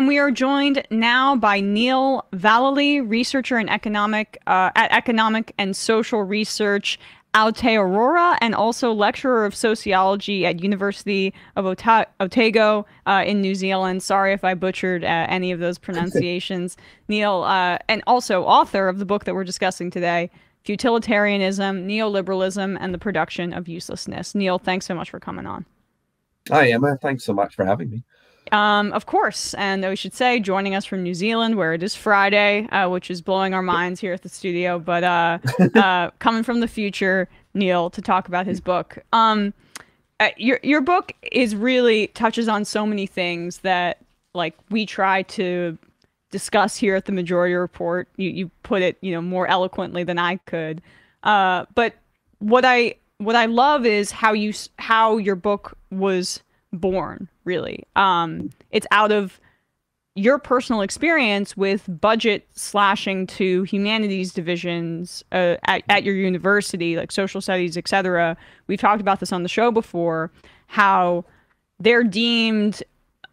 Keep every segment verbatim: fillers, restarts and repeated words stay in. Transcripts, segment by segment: And we are joined now by Neil Vallelly, researcher in economic uh, at Economic and Social Research, Aotearoa, and also lecturer of sociology at University of Ota Otago uh, in New Zealand. Sorry if I butchered uh, any of those pronunciations, Neil, uh, and also author of the book that we're discussing today, Futilitarianism, Neoliberalism, and the Production of Uselessness. Neil, thanks so much for coming on. Hi, Emma. Thanks so much for having me. Um, of course, and we should say, joining us from New Zealand, where it is Friday, uh, which is blowing our minds here at the studio, but uh, uh, coming from the future, Neil, to talk about his book. Um, uh, your, your book is really touches on so many things that, like, we try to discuss here at the Majority Report. You, you put it, you know, more eloquently than I could. Uh, but what I what I love is how you how your book was born, really. Um, it's out of your personal experience with budget slashing to humanities divisions uh, at, at your university, like social studies, et cetera. We've talked about this on the show before, how they're deemed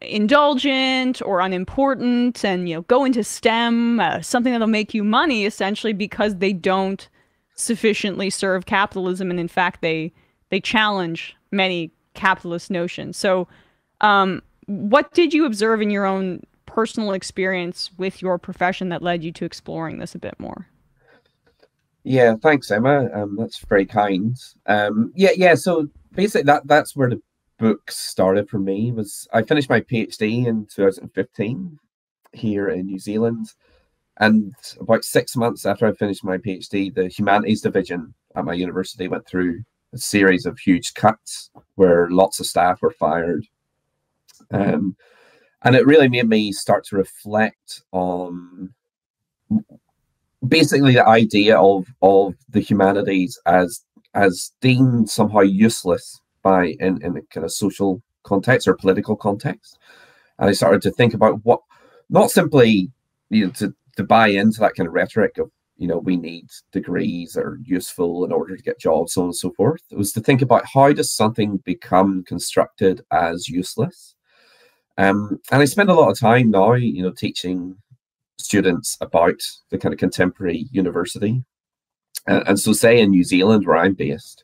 indulgent or unimportant, and, you know, go into STEM, uh, something that'll make you money, essentially, because they don't sufficiently serve capitalism, and in fact, they they challenge many capitalist notion. So um, what did you observe in your own personal experience with your profession that led you to exploring this a bit more? Yeah, thanks, Emma. Um, that's very kind. Um, yeah, yeah. So basically that that's where the book started for me. Was I finished my PhD in two thousand fifteen here in New Zealand. And about six months after I finished my PhD, the humanities division at my university went through a series of huge cuts where lots of staff were fired. Um, and it really made me start to reflect on basically the idea of, of the humanities as, as deemed somehow useless by in, in a kind of social context or political context. And I started to think about what, not simply, you know, to, to buy into that kind of rhetoric of, you know, we need degrees that are useful in order to get jobs, so on and so forth. It was to think about how does something become constructed as useless? Um, and I spend a lot of time now, you know, teaching students about the kind of contemporary university. And, and so say in New Zealand, where I'm based,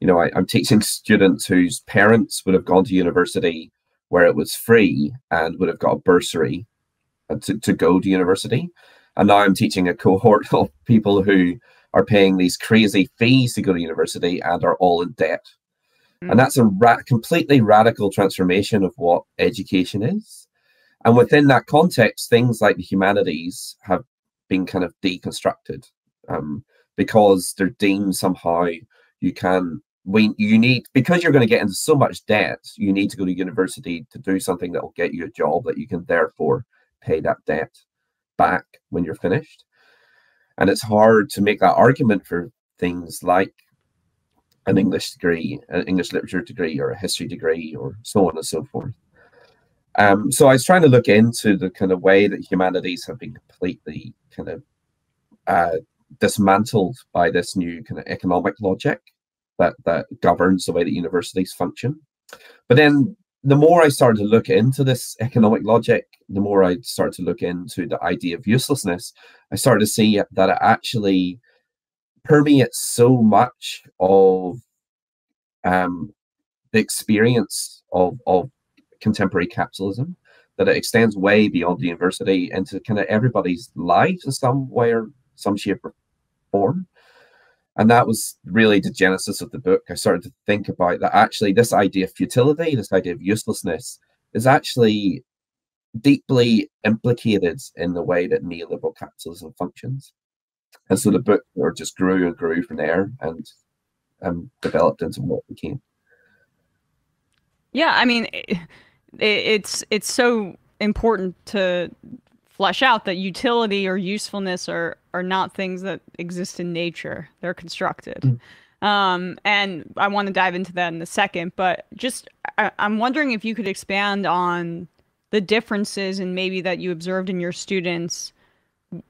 you know, I, I'm teaching students whose parents would have gone to university where it was free and would have got a bursary to, to go to university. And now I'm teaching a cohort of people who are paying these crazy fees to go to university and are all in debt. Mm. And that's a ra completely radical transformation of what education is. And within that context, things like the humanities have been kind of deconstructed um, because they're deemed somehow you can, we, you need, because you're going to get into so much debt, you need to go to university to do something that will get you a job that you can therefore pay that debt back when you're finished. And it's hard to make that argument for things like an English degree, an English literature degree, or a history degree, or so on and so forth. Um, so I was trying to look into the kind of way that humanities have been completely kind of uh, dismantled by this new kind of economic logic that, that governs the way that universities function. But then the more I started to look into this economic logic, the more I started to look into the idea of uselessness, I started to see that it actually permeates so much of um, the experience of, of contemporary capitalism, that it extends way beyond the university into kind of everybody's life in some way or some shape or form. And that was really the genesis of the book. I started to think about that actually this idea of futility, this idea of uselessness, is actually deeply implicated in the way that neoliberal capitalism functions. And so the book or just grew and grew from there and um, developed into what became. Yeah, I mean, it, it's it's so important to flesh out that utility or usefulness are are not things that exist in nature. They're constructed. Mm. Um, and I want to dive into that in a second, but just I, I'm wondering if you could expand on the differences and maybe that you observed in your students.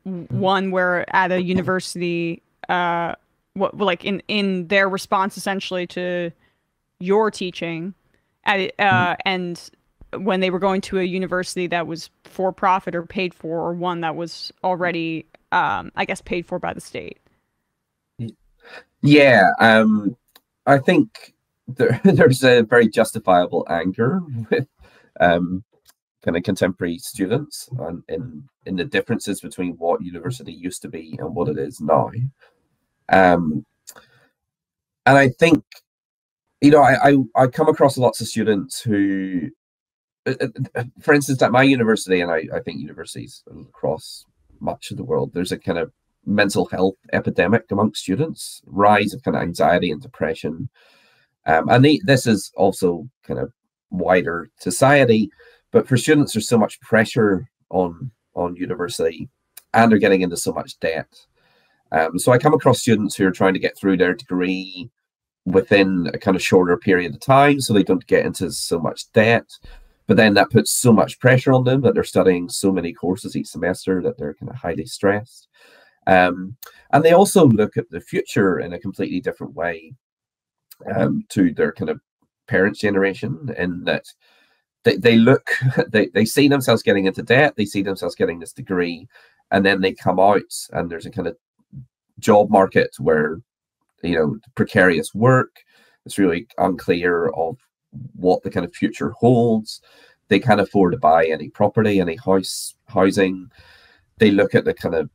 Mm. One where at a university, uh, what like in, in their response essentially to your teaching at, uh, mm. and when they were going to a university that was for profit or paid for, or one that was already, um, I guess, paid for by the state. Yeah, um, I think there, there's a very justifiable anger with um, kind of contemporary students and in, in the differences between what university used to be and what it is now. Um, and I think, you know, I, I, I come across lots of students who, for instance, at my university, and I, I think universities across much of the world, there's a kind of mental health epidemic amongst students, rise of kind of anxiety and depression. Um, and they, this is also kind of wider society, but for students, there's so much pressure on, on university, and they're getting into so much debt. Um, so I come across students who are trying to get through their degree within a kind of shorter period of time, so they don't get into so much debt. But then that puts so much pressure on them that they're studying so many courses each semester that they're kind of highly stressed. Um, and they also look at the future in a completely different way um, to their kind of parents' generation, in that they, they look, they, they see themselves getting into debt, they see themselves getting this degree, and then they come out and there's a kind of job market where, you know, precarious work, it's really unclear of what the kind of future holds. They can't afford to buy any property, any house housing. They look at the kind of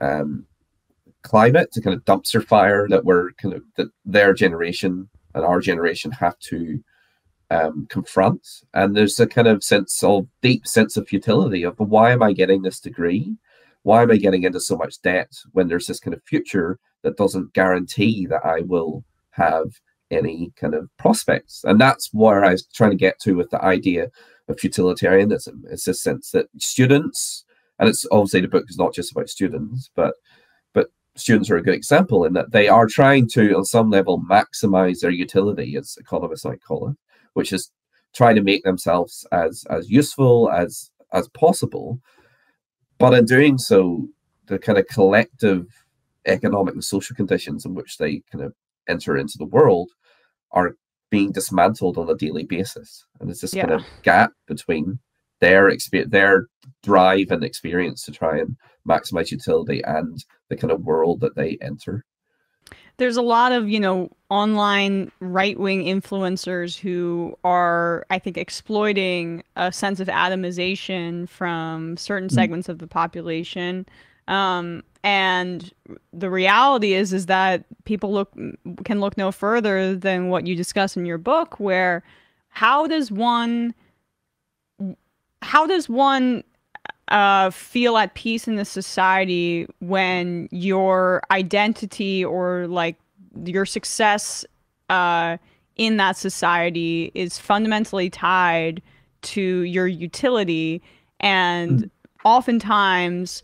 um, climate, the kind of dumpster fire that we're kind of that their generation and our generation have to um, confront. And there's a kind of sense of deep sense of futility of why am I getting this degree? Why am I getting into so much debt when there's this kind of future that doesn't guarantee that I will have any kind of prospects? And that's where I was trying to get to with the idea of futilitarianism. It's this sense that students, and it's obviously the book is not just about students, but but students are a good example in that they are trying to, on some level, maximize their utility, as economists might call it, which is trying to make themselves as as useful as as possible. But in doing so, the kind of collective economic and social conditions in which they kind of enter into the world are being dismantled on a daily basis. And there's this yeah. kind of gap between their experience, their drive and experience to try and maximize utility and the kind of world that they enter. There's a lot of, you know, online right-wing influencers who are, I think, exploiting a sense of atomization from certain mm. segments of the population. Um, And the reality is, is that people look can look no further than what you discuss in your book, where how does one, how does one uh, feel at peace in this society when your identity or like your success uh, in that society is fundamentally tied to your utility, and oftentimes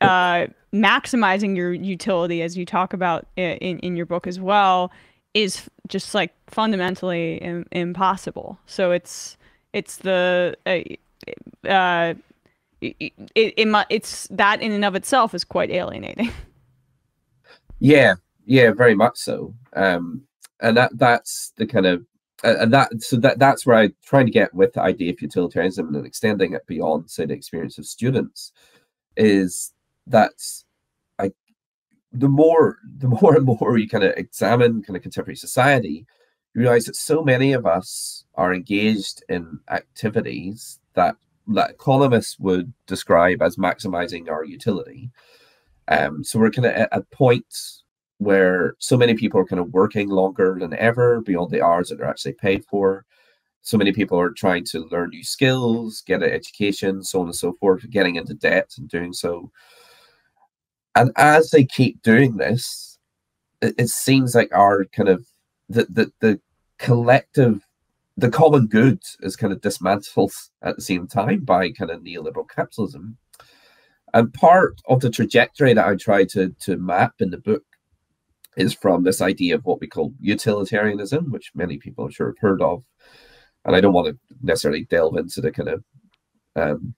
uh, maximizing your utility, as you talk about in, in your book as well, is just like fundamentally im impossible. So it's, it's the, uh, uh, it, it, it, it's that in and of itself is quite alienating. Yeah. Yeah, very much so. Um, and that, that's the kind of, uh, and that, so that, that's where I'm trying to get with the idea of futilitarianism and extending it beyond, say, the experience of students, is that's, the more the more and more you kind of examine kind of contemporary society, you realize that so many of us are engaged in activities that, that economists would describe as maximizing our utility. Um, so we're kind of at a point where so many people are kind of working longer than ever beyond the hours that they're actually paid for. So many people are trying to learn new skills, get an education, so on and so forth, getting into debt and doing so. And as they keep doing this, it, it seems like our kind of the, the the collective, the common good is kind of dismantled at the same time by kind of neoliberal capitalism. And part of the trajectory that I try to to map in the book is from this idea of what we call utilitarianism, which many people I'm sure have heard of. And I don't want to necessarily delve into the kind of um,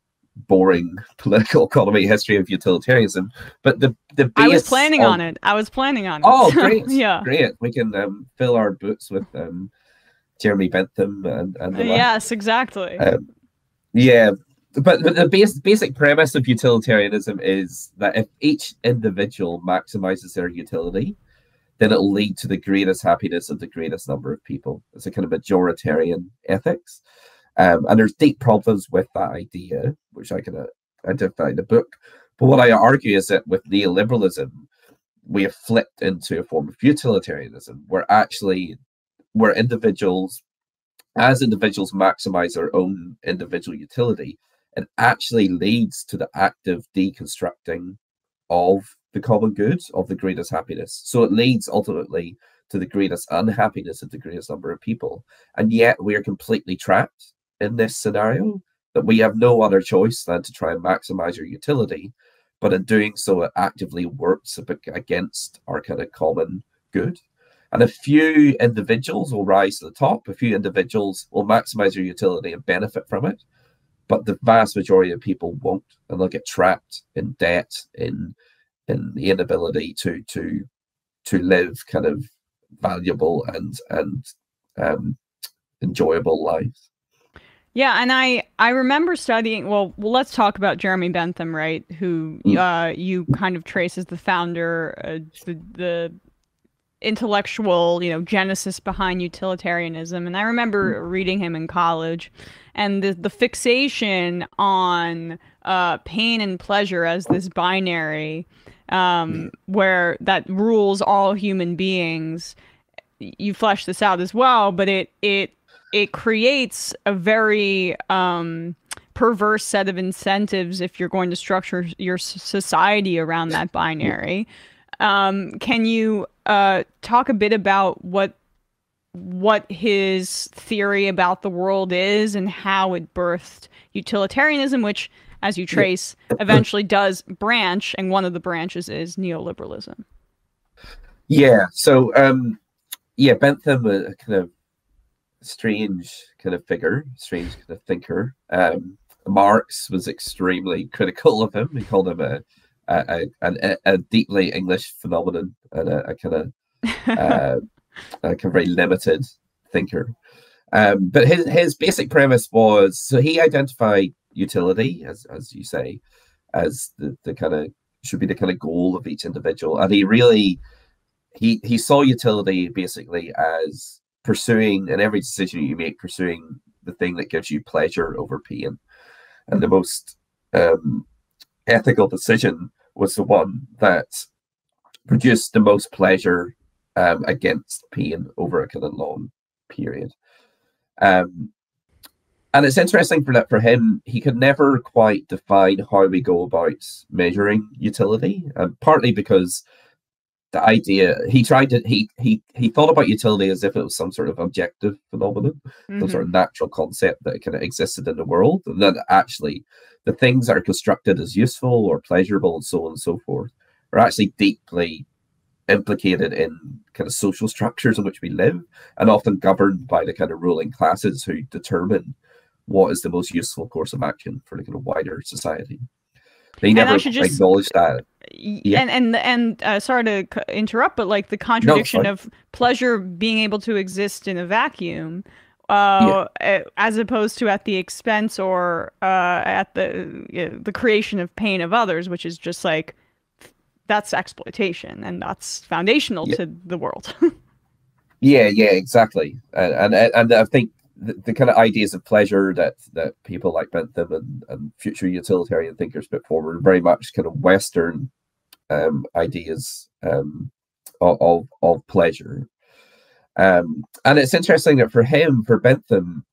boring political economy history of utilitarianism, but the the I was planning of, on it. I was planning on it. Oh, great! yeah, great. We can um, fill our boots with um, Jeremy Bentham and, and the yes, like. exactly. Um, Yeah, but, but the base, basic premise of utilitarianism is that if each individual maximizes their utility, then it'll lead to the greatest happiness of the greatest number of people. It's a kind of majoritarian ethics. Um, and there's deep problems with that idea, which I can uh, identify in the book. But what I argue is that with neoliberalism, we have flipped into a form of utilitarianism, where actually, where individuals, as individuals maximize their own individual utility, it actually leads to the active deconstructing of the common good, of the greatest happiness. So it leads ultimately to the greatest unhappiness of the greatest number of people. And yet we are completely trapped in this scenario that we have no other choice than to try and maximize your utility. But in doing so, it actively works against our kind of common good. And a few individuals will rise to the top. A few individuals will maximize their utility and benefit from it. But the vast majority of people won't. And they'll get trapped in debt, in, in the inability to, to, to live kind of valuable and, and um, enjoyable lives. Yeah, and I, I remember studying, well, well, let's talk about Jeremy Bentham, right, who uh, you kind of trace as the founder, uh, the, the intellectual, you know, genesis behind utilitarianism. And I remember reading him in college, and the, the fixation on uh, pain and pleasure as this binary um, where that rules all human beings. You flesh this out as well, but it it... it creates a very um, perverse set of incentives if you're going to structure your society around that binary. Um, can you uh, talk a bit about what what his theory about the world is and how it birthed utilitarianism, which, as you trace, eventually does branch, and one of the branches is neoliberalism? Yeah, so, um, yeah, Bentham uh, kind of strange kind of figure, strange kind of thinker. Um, Marx was extremely critical of him. He called him a a, a, a deeply English phenomenon and a, a kind of uh, a kind of very limited thinker. Um, but his his basic premise was, so he identified utility as as you say, as the the kind of should be the kind of goal of each individual, and he really he he saw utility basically as pursuing, in every decision you make, pursuing the thing that gives you pleasure over pain. And the most um, ethical decision was the one that produced the most pleasure um, against pain over a kind of long period. Um, and it's interesting for that for him, he could never quite define how we go about measuring utility, um, partly because the idea he tried to he he he thought about utility as if it was some sort of objective phenomenon, mm-hmm. some sort of natural concept that kind of existed in the world, and that actually the things that are constructed as useful or pleasurable and so on and so forth are actually deeply implicated in kind of social structures in which we live, and often governed by the kind of ruling classes who determine what is the most useful course of action for the kind of wider society. They never acknowledge that. Yeah. And and and uh, sorry to c interrupt, but like the contradiction no, of pleasure being able to exist in a vacuum, uh, yeah. as opposed to at the expense or uh, at the you know, the creation of pain of others, which is just like that's exploitation, and that's foundational yeah. to the world. yeah, yeah, exactly. And and and I think the, the kind of ideas of pleasure that that people like Bentham and, and future utilitarian thinkers put forward are very much kind of Western um ideas um of of pleasure, um and it's interesting that for him for Bentham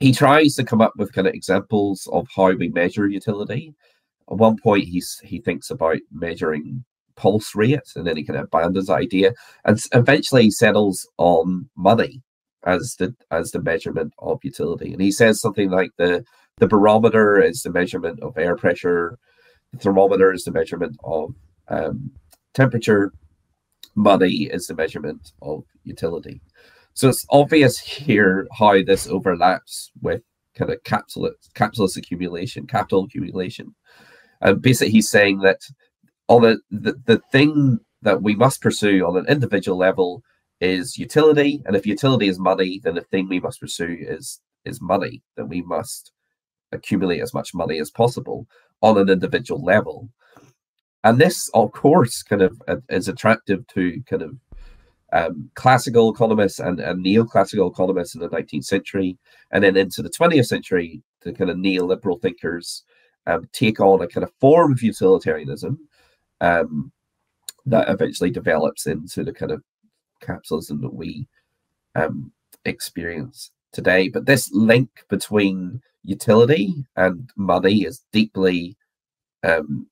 he tries to come up with kind of examples of how we measure utility. At one point he's he thinks about measuring pulse rates, and then he kind of abandons the idea and eventually settles on money as the as the measurement of utility. And he says something like the the barometer is the measurement of air pressure, the thermometer is the measurement of Um, temperature, money is the measurement of utility. So it's obvious here how this overlaps with kind of capitalist, capitalist accumulation, capital accumulation. And basically he's saying that on a, the, the thing that we must pursue on an individual level is utility. And if utility is money, then the thing we must pursue is, is money, that we must accumulate as much money as possible on an individual level. And this, of course, kind of uh, is attractive to kind of um, classical economists and, and neoclassical economists in the nineteenth century, and then into the twentieth century, the kind of neoliberal thinkers um, take on a kind of form of utilitarianism um, that eventually develops into the kind of capitalism that we um, experience today. But this link between utility and money is deeply um,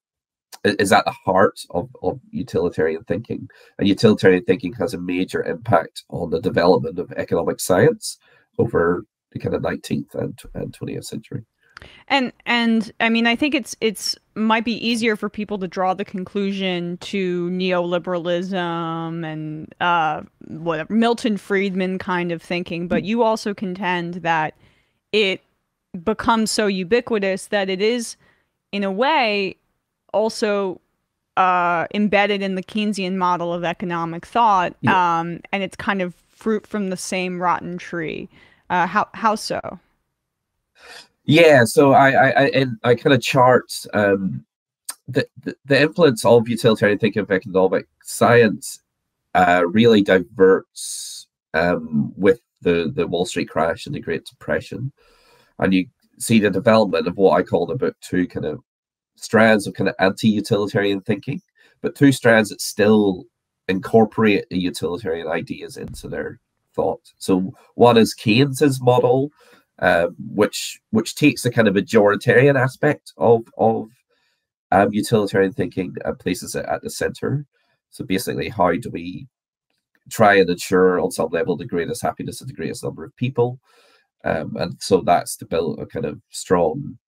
is at the heart of, of utilitarian thinking, and utilitarian thinking has a major impact on the development of economic science over the kind of nineteenth and, and twentieth century. And and I mean, I think it's it's might be easier for people to draw the conclusion to neoliberalism and uh, whatever Milton Friedman kind of thinking, but you also contend that it becomes so ubiquitous that it is, in a way, also uh, embedded in the Keynesian model of economic thought, yeah. um, and it's kind of fruit from the same rotten tree. Uh, how how so? Yeah, so I I I, I kind of chart um, the, the the influence of utilitarian thinking of economic science uh, really diverts um, with the the Wall Street crash and the Great Depression, and you see the development of what I call the book two kind of strands of kind of anti-utilitarian thinking, but two strands that still incorporate the utilitarian ideas into their thought. So one is Keynes's model, Um, which which takes the kind of majoritarian aspect of of um, utilitarian thinking and places it at the center. So basically, how do we try and ensure on some level the greatest happiness of the greatest number of people? Um, and so that's to build a kind of strong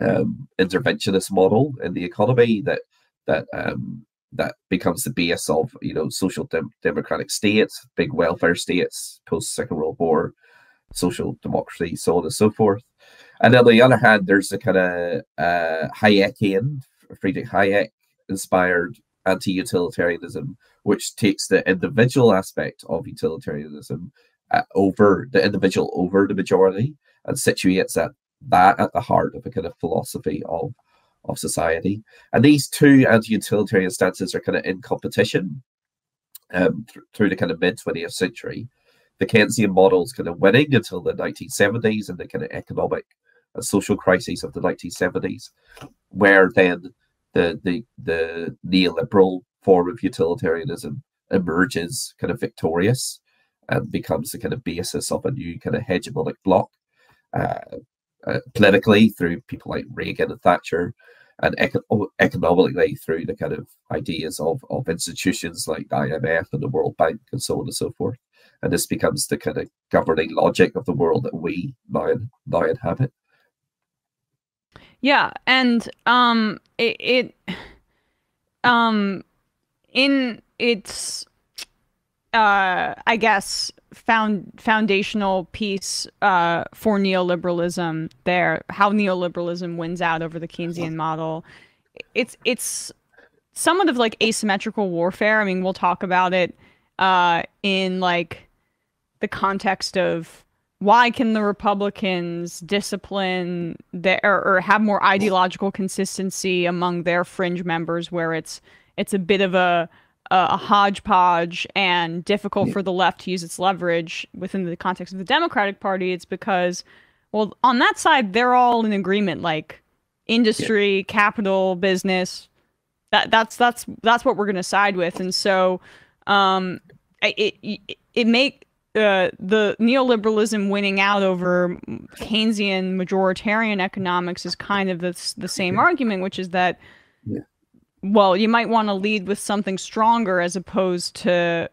um, interventionist model in the economy that that um, that becomes the base of you know social dem democratic states, big welfare states, post Second World War, social democracy, so on and so forth. And on the other hand, there's a kind of uh, Hayekian, Friedrich Hayek inspired anti-utilitarianism, which takes the individual aspect of utilitarianism uh, over the individual over the majority and situates that that at the heart of a kind of philosophy of of society. And these two anti-utilitarian stances are kind of in competition um, th through the kind of mid twentieth century. The Keynesian model's kind of winning until the nineteen seventies and the kind of economic and social crises of the nineteen seventies, where then the the the neoliberal form of utilitarianism emerges kind of victorious and becomes the kind of basis of a new kind of hegemonic bloc uh, uh, politically through people like Reagan and Thatcher, and eco economically through the kind of ideas of, of institutions like the I M F and the World Bank and so on and so forth. And this becomes the kind of governing logic of the world that we now, now inhabit. Yeah, and um, it, it um, in its, uh, I guess, found foundational piece uh, for neoliberalism. There, how neoliberalism wins out over the Keynesian model. It's it's somewhat of like asymmetrical warfare. I mean, we'll talk about it uh, in like the context of why can the Republicans discipline their or, or have more ideological consistency among their fringe members, where it's it's a bit of a a, a hodgepodge and difficult yeah. for the left to use its leverage within the context of the Democratic Party. It's because, well, on that side they're all in agreement, like industry, yeah. capital, business. That that's that's that's what we're going to side with, and so um, it it, it makes Uh, the neoliberalism winning out over Keynesian majoritarian economics is kind of the, the same yeah. argument, which is that, yeah. well, you might want to lead with something stronger as opposed to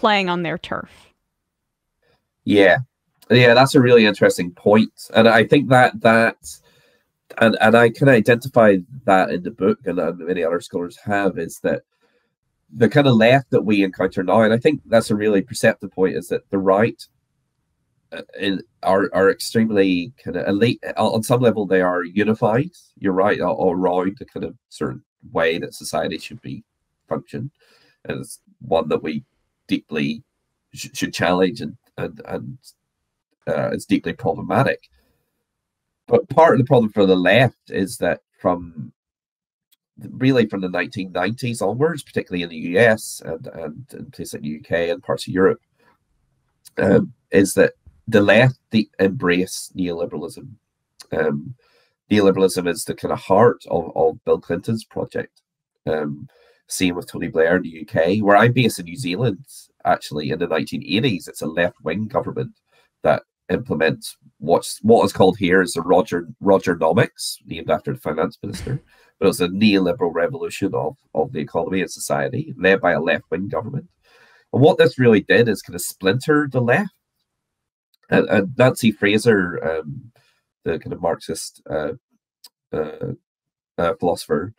playing on their turf. Yeah. Yeah, that's a really interesting point. And I think that, that and, and I can identify that in the book, and uh, many other scholars have, is that the kind of left that we encounter now, and I think that's a really perceptive point, is that the right in, are are extremely kind of elite. On some level, they are unified. You're right, all around the kind of certain way that society should be functioned, and it's one that we deeply sh should challenge, and and and uh, it's deeply problematic. But part of the problem for the left is that from really from the nineteen nineties onwards, particularly in the U S and, and in places like the U K and parts of Europe, um, is that the left the embrace neoliberalism. Um, neoliberalism is the kind of heart of, of Bill Clinton's project. Um, same with Tony Blair in the U K, where I'm based in New Zealand, actually in the nineteen eighties, it's a left-wing government that implements what's, what is called here is the Roger, Rogernomics, named after the finance minister, but it was a neoliberal revolution of, of the economy and society, led by a left-wing government. And what this really did is kind of splinter the left. And, and Nancy Fraser, um, the kind of Marxist uh, uh, uh, philosopher,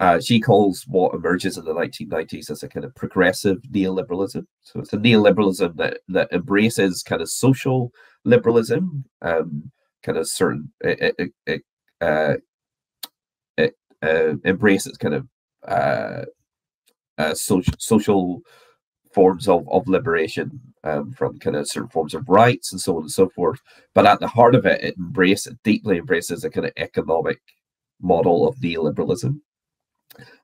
Uh, she calls what emerges in the nineteen nineties as a kind of progressive neoliberalism. So it's a neoliberalism that, that embraces kind of social liberalism, um, kind of certain, it, it, it, uh, it uh, embraces kind of uh, uh, social, social forms of, of liberation um, from kind of certain forms of rights and so on and so forth. But at the heart of it, it embraces, deeply embraces a kind of economic model of neoliberalism.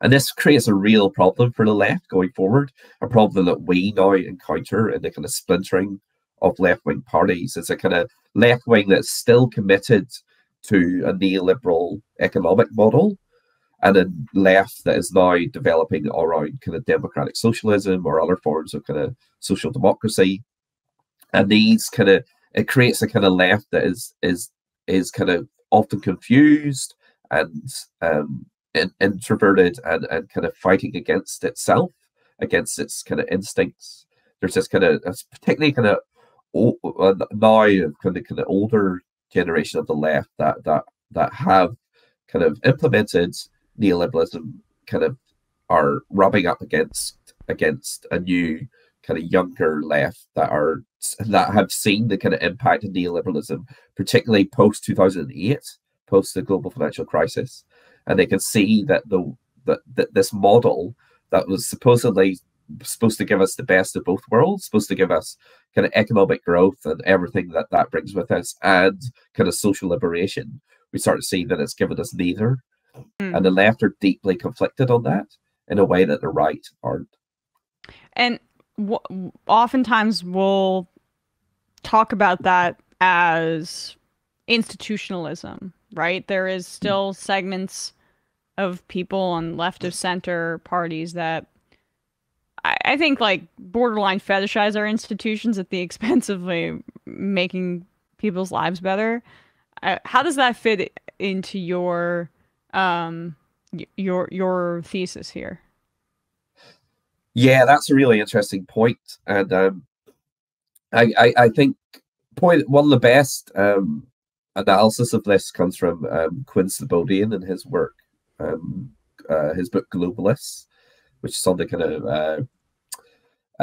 And this creates a real problem for the left going forward, a problem that we now encounter in the kind of splintering of left-wing parties. It's a kind of left-wing that's still committed to a neoliberal economic model, and a left that is now developing around kind of democratic socialism or other forms of kind of social democracy. And these kind of, it creates a kind of left that is is is kind of often confused and um And introverted and, and kind of fighting against itself, against its kind of instincts. There's this kind of, particularly kind of old, now kind of kind of older generation of the left that that that have kind of implemented neoliberalism, kind of are rubbing up against against a new kind of younger left that are that have seen the kind of impact of neoliberalism, particularly post two thousand eight, post the global financial crisis. And they can see that the that, that this model that was supposedly supposed to give us the best of both worlds, supposed to give us kind of economic growth and everything that that brings with us, and kind of social liberation, we start to see that it's given us neither. Mm. And the left are deeply conflicted on that in a way that the right aren't. And w oftentimes we'll talk about that as institutionalism. Right, there is still segments of people on left of center parties that I, I think like borderline fetishize our institutions at the expense of like, making people's lives better. Uh, how does that fit into your um, your your thesis here? Yeah, that's a really interesting point, and um, I, I I think point one of the best. Um, Analysis of this comes from um, Quinn Slobodian and his work, um, uh, his book Globalists, which is on the kind of uh,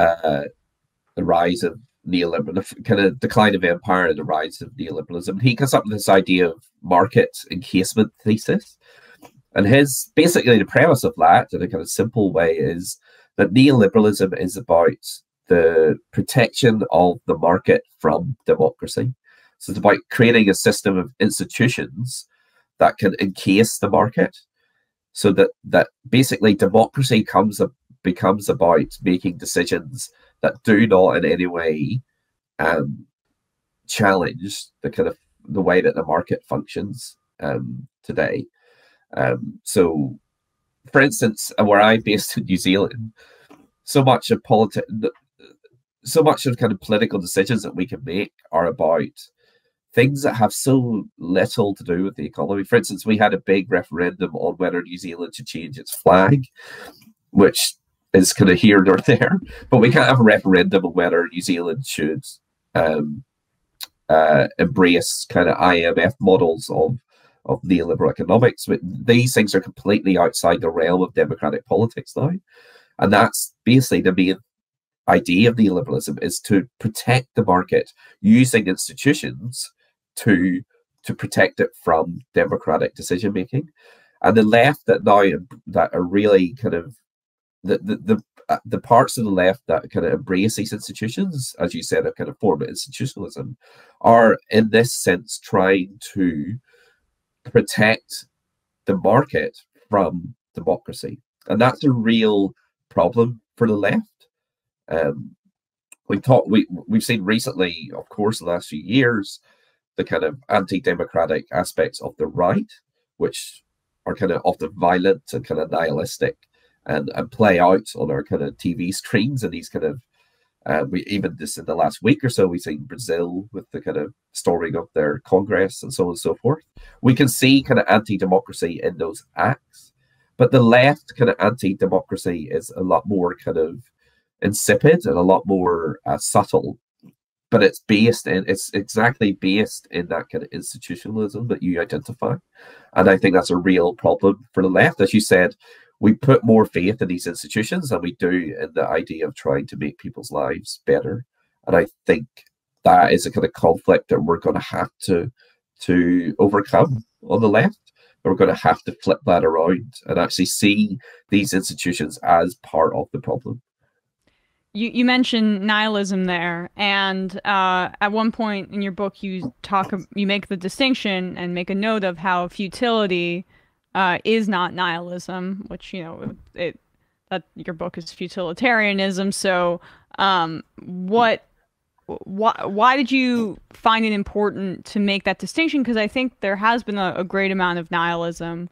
uh, the rise of neoliberalism, kind of decline of empire and the rise of neoliberalism. He comes up with this idea of market encasement thesis, and his basically the premise of that, in a kind of simple way, is that neoliberalism is about the protection of the market from democracy. So it's about creating a system of institutions that can encase the market, so that that basically democracy comes up, becomes about making decisions that do not in any way um, challenge the kind of the way that the market functions um, today. Um, so, for instance, where I'm based in New Zealand, so much of politics, so much of kind of political decisions that we can make are about things that have so little to do with the economy. For instance, we had a big referendum on whether New Zealand should change its flag, which is kind of here nor there, but we can't have a referendum on whether New Zealand should um, uh, embrace kind of I M F models of, of neoliberal economics. But these things are completely outside the realm of democratic politics now. And that's basically the main idea of neoliberalism, is to protect the market using institutions to to protect it from democratic decision making. And the left that now that are really kind of the the the, uh, the parts of the left that kind of embrace these institutions, as you said, a kind of form of institutionalism, are in this sense trying to protect the market from democracy. And that's a real problem for the left. Um, we talk, we, we've seen recently, of course, in the last few years, the kind of anti-democratic aspects of the right, which are kind of often violent and kind of nihilistic, and, and play out on our kind of T V screens. And these kind of, uh, we even this in the last week or so, we've seen Brazil with the kind of storming of their Congress and so on and so forth. We can see kind of anti-democracy in those acts. But the left kind of anti-democracy is a lot more kind of insipid and a lot more uh, subtle. But it's based in, it's exactly based in that kind of institutionalism that you identify. And I think that's a real problem for the left. As you said, we put more faith in these institutions than we do in the idea of trying to make people's lives better. And I think that is a kind of conflict that we're going to have to, to overcome on the left. We're going to have to flip that around and actually see these institutions as part of the problem. You, you mentioned nihilism there, and uh, at one point in your book, you talk, you make the distinction and make a note of how futility uh, is not nihilism, which, you know, it that your book is Futilitarianism. So, um, what, why, why did you find it important to make that distinction? Because I think there has been a, a great amount of nihilism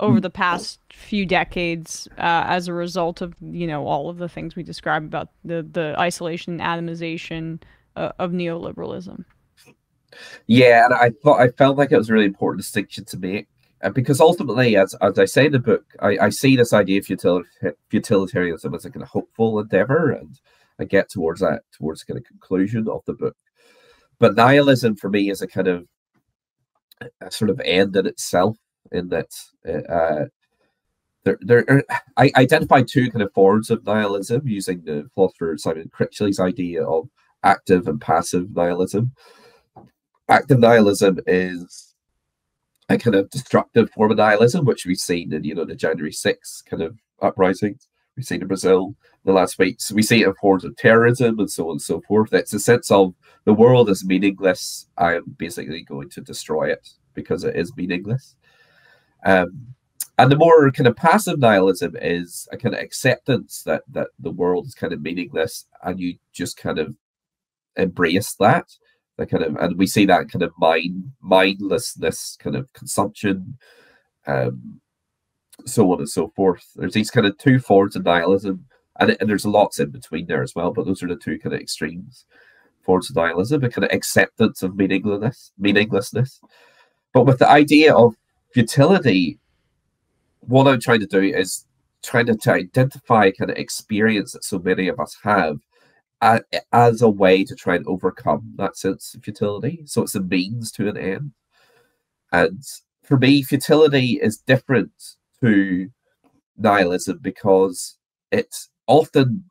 over the past few decades uh, as a result of, you know, all of the things we describe about the, the isolation and atomization uh, of neoliberalism. Yeah, and I thought I felt like it was a really important distinction to make, uh, because ultimately, as, as I say in the book, I, I see this idea of futil futilitarianism as a kind of hopeful endeavor, and I get towards that, towards kind of conclusion of the book. But nihilism for me is a kind of a sort of end in itself, in that uh, there, there are, I identified two kind of forms of nihilism using the philosopher Simon Critchley's idea of active and passive nihilism. Active nihilism is a kind of destructive form of nihilism, which we've seen in, you know, the January sixth kind of uprisings. We've seen in Brazil in the last weeks. We see it in forms of terrorism and so on and so forth. It's a sense of the world is meaningless. I am basically going to destroy it because it is meaningless. Um, and the more kind of passive nihilism is a kind of acceptance that, that the world is kind of meaningless, and you just kind of embrace that. That kind of, and we see that kind of mind mindlessness, kind of consumption, um, so on and so forth. There's these kind of two forms of nihilism, and, and there's lots in between there as well, but those are the two kind of extremes forms of nihilism, a kind of acceptance of meaninglessness, meaninglessness. But with the idea of futility, what I'm trying to do is trying to, to identify kind of experience that so many of us have as, as a way to try and overcome that sense of futility. So it's a means to an end. And for me, futility is different to nihilism because it's often,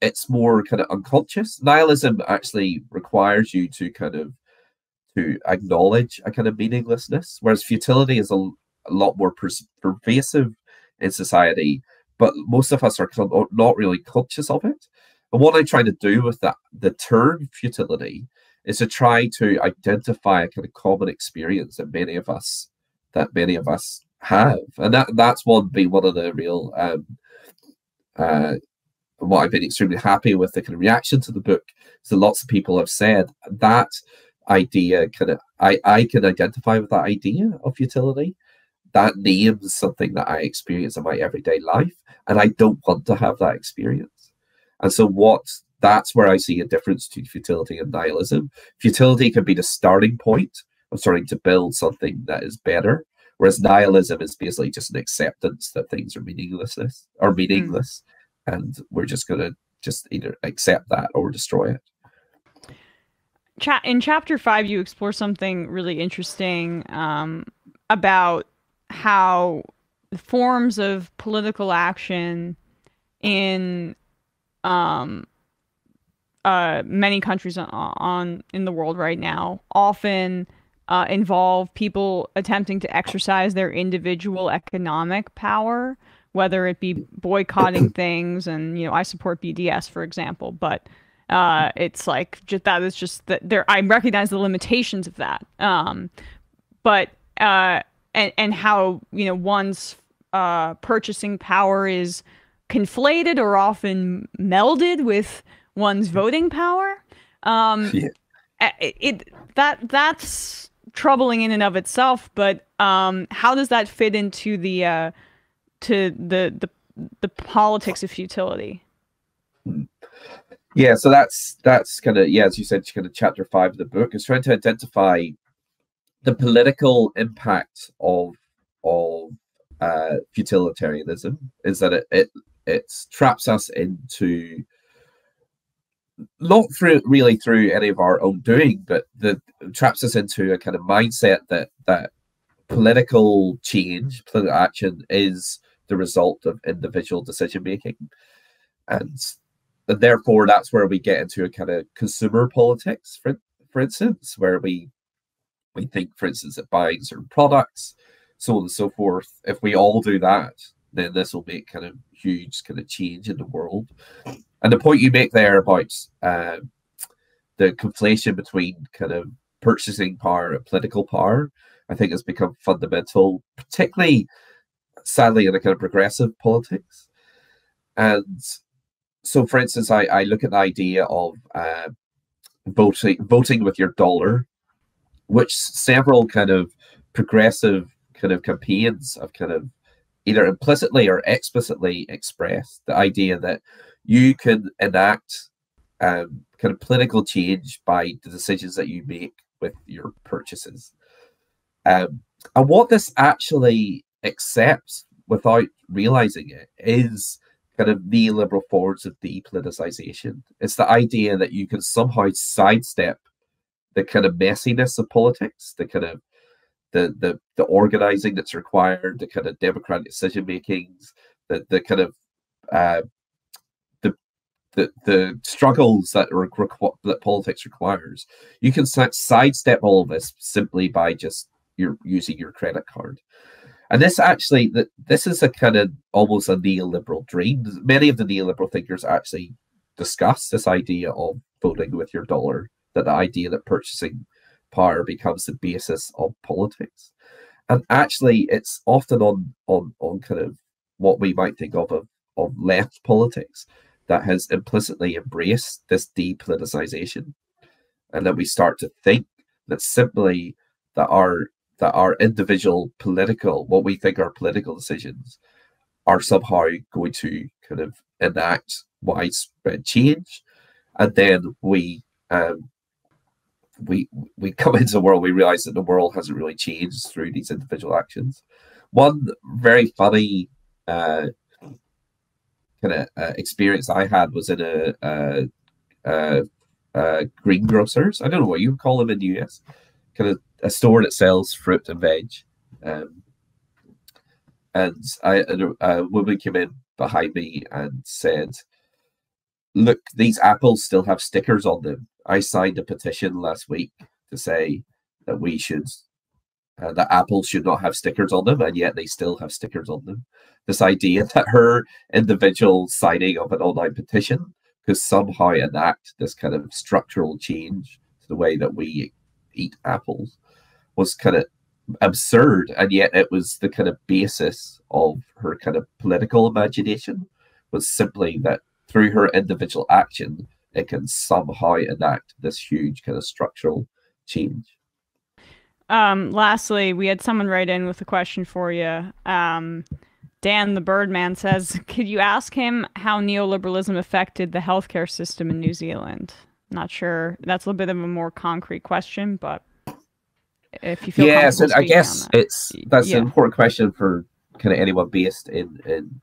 it's more kind of unconscious. Nihilism actually requires you to kind of to acknowledge a kind of meaninglessness, whereas futility is a, a lot more per pervasive in society, but most of us are not really conscious of it. And what I'm trying to do with that, the term futility, is to try to identify a kind of common experience that many of us that many of us have, and that that's one be one of the real um, uh, what I've been extremely happy with the kind of reaction to the book. So lots of people have said that idea kind of I, I can identify with that idea of futility. That names something that I experience in my everyday life, and I don't want to have that experience. And so what that's where I see a difference between futility and nihilism. Futility can be the starting point of starting to build something that is better, whereas nihilism is basically just an acceptance that things are meaninglessness or meaningless, mm. and we're just gonna just either accept that or destroy it. In chapter five, you explore something really interesting um, about how forms of political action in um, uh, many countries on, on in the world right now often uh, involve people attempting to exercise their individual economic power, whether it be boycotting things. And, you know, I support B D S, for example, but Uh, it's like just, that is just that there. I recognize the limitations of that, um, but uh, and, and how, you know, one's uh, purchasing power is conflated or often melded with one's voting power. Um, yeah. it, it that that's troubling in and of itself. But um, how does that fit into the uh, to the the the politics of futility? Yeah, so that's that's kind of yeah, as you said, kind of chapter five of the book is trying to identify the political impact of of uh, futilitarianism. Is that it it it traps us into, not through really through any of our own doing, but the traps us into a kind of mindset that that political change, political action is the result of individual decision making, and and therefore that's where we get into a kind of consumer politics, for for instance, where we we think, for instance, that buying certain products, so on and so forth. If we all do that, then this will make kind of huge kind of change in the world. And the point you make there about uh, the conflation between kind of purchasing power and political power, I think has become fundamental, particularly sadly in a kind of progressive politics. And so, for instance, I, I look at the idea of uh, voting voting with your dollar, which several kind of progressive kind of campaigns have kind of either implicitly or explicitly expressed the idea that you can enact um, kind of political change by the decisions that you make with your purchases. Um, and what this actually accepts without realizing it is kind of neoliberal forms of depoliticization. It's the idea that you can somehow sidestep the kind of messiness of politics, the kind of the the, the organizing that's required, the kind of democratic decision makings, the the kind of uh, the the the struggles that are that politics requires. You can sidestep all of this simply by just your using your credit card. And this actually, that this is a kind of almost a neoliberal dream. Many of the neoliberal thinkers actually discuss this idea of voting with your dollar, that the idea that purchasing power becomes the basis of politics. And actually, it's often on on on kind of what we might think of of, of left politics that has implicitly embraced this depoliticization, and that we start to think that simply that our that our individual political, what we think are political decisions, are somehow going to kind of enact widespread change. And then we um, we we come into the world, we realize that the world hasn't really changed through these individual actions. One very funny uh, kind of uh, experience I had was in a, a, a, a greengrocers, I don't know what you would call them in the U S, kind of a store that sells fruit and veg, um, and I a, a woman came in behind me and said, "Look, these apples still have stickers on them. I signed a petition last week to say that we should, uh, that apples should not have stickers on them, and yet they still have stickers on them." This idea that her individual signing of an online petition could somehow enact this kind of structural change to the way that we eat apples was kind of absurd, and yet it was the kind of basis of her kind of political imagination, was simply that through her individual action it can somehow enact this huge kind of structural change. Um lastly, we had someone write in with a question for you. um Dan the Birdman says, could you ask him how neoliberalism affected the healthcare system in New Zealand? Not sure. That's a little bit of a more concrete question, but if you feel yeah, so I guess that. it's that's yeah. an important question for kind of anyone based in in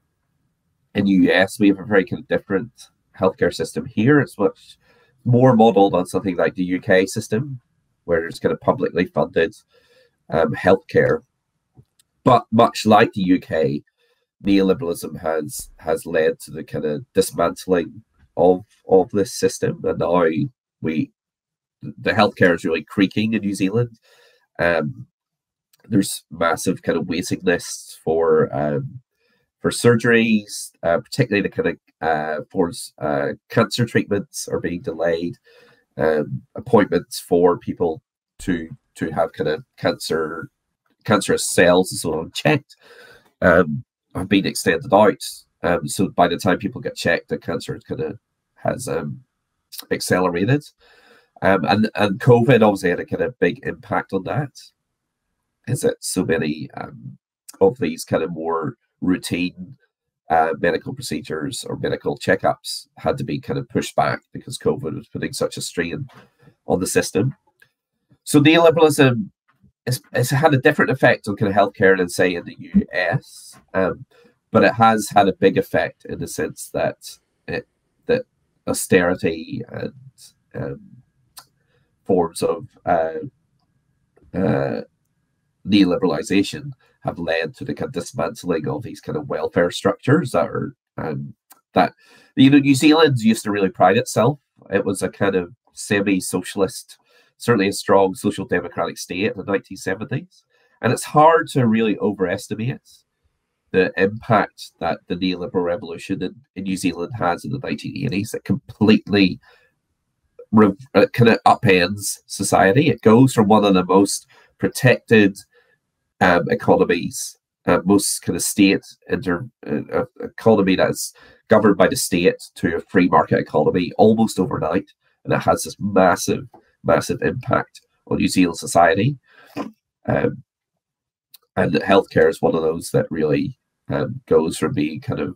in the U S. We have a very kind of different healthcare system here. It's much more modelled on something like the U K system, where it's kind of publicly funded um, healthcare. But much like the U K, neoliberalism has has led to the kind of dismantling of of this system, and now we the healthcare is really creaking in New Zealand. Um, there's massive kind of waiting lists for um, for surgeries, uh, particularly the kind of uh, for uh, cancer treatments are being delayed. Um, appointments for people to to have kind of cancer cancerous cells and so on checked um, have been extended out. Um, so by the time people get checked, the cancer kind of has um, accelerated. Um, and, and COVID obviously had a kind of big impact on that, is that so many um, of these kind of more routine uh, medical procedures or medical checkups had to be kind of pushed back because COVID was putting such a strain on the system. So neoliberalism has, has had a different effect on kind of healthcare than, say, in the U S, um, but it has had a big effect in the sense that it, that austerity and um, forms of uh, uh, neoliberalization have led to the kind of dismantling of these kind of welfare structures that are um, that you know New Zealand used to really pride itself. It was a kind of semi-socialist, certainly a strong social democratic state in the nineteen seventies, and it's hard to really overestimate the impact that the neoliberal revolution in, in New Zealand has in the nineteen eighties. It completely it kind of upends society. It goes from one of the most protected um, economies, uh, most kind of state inter uh, economy that's governed by the state, to a free market economy almost overnight, and it has this massive, massive impact on New Zealand society. Um, and healthcare is one of those that really um, goes from being kind of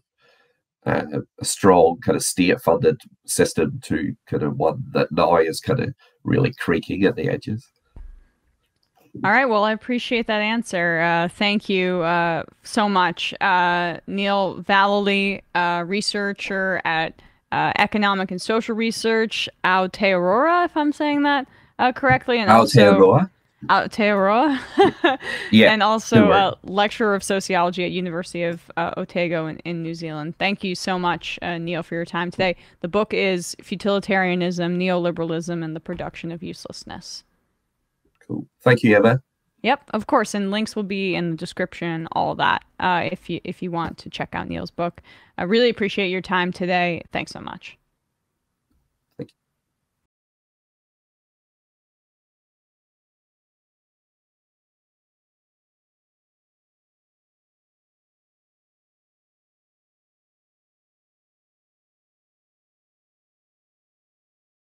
Uh, a strong kind of state-funded system to kind of one that now is kind of really creaking at the edges. All right. Well, I appreciate that answer. Uh, thank you uh, so much, uh, Neil Vallelly, uh, researcher at uh, Economic and Social Research, Aotearoa, if I'm saying that uh, correctly, and Aotearoa. Aotearoa, yeah, and also a lecturer of sociology at University of uh, Otago in, in New Zealand. Thank you so much, uh, Neil, for your time today. The book is Futilitarianism, Neoliberalism, and the Production of Uselessness. Cool. Thank you, Emma. Yep, of course, and links will be in the description, all that, uh, if you, if you want to check out Neil's book. I really appreciate your time today. Thanks so much.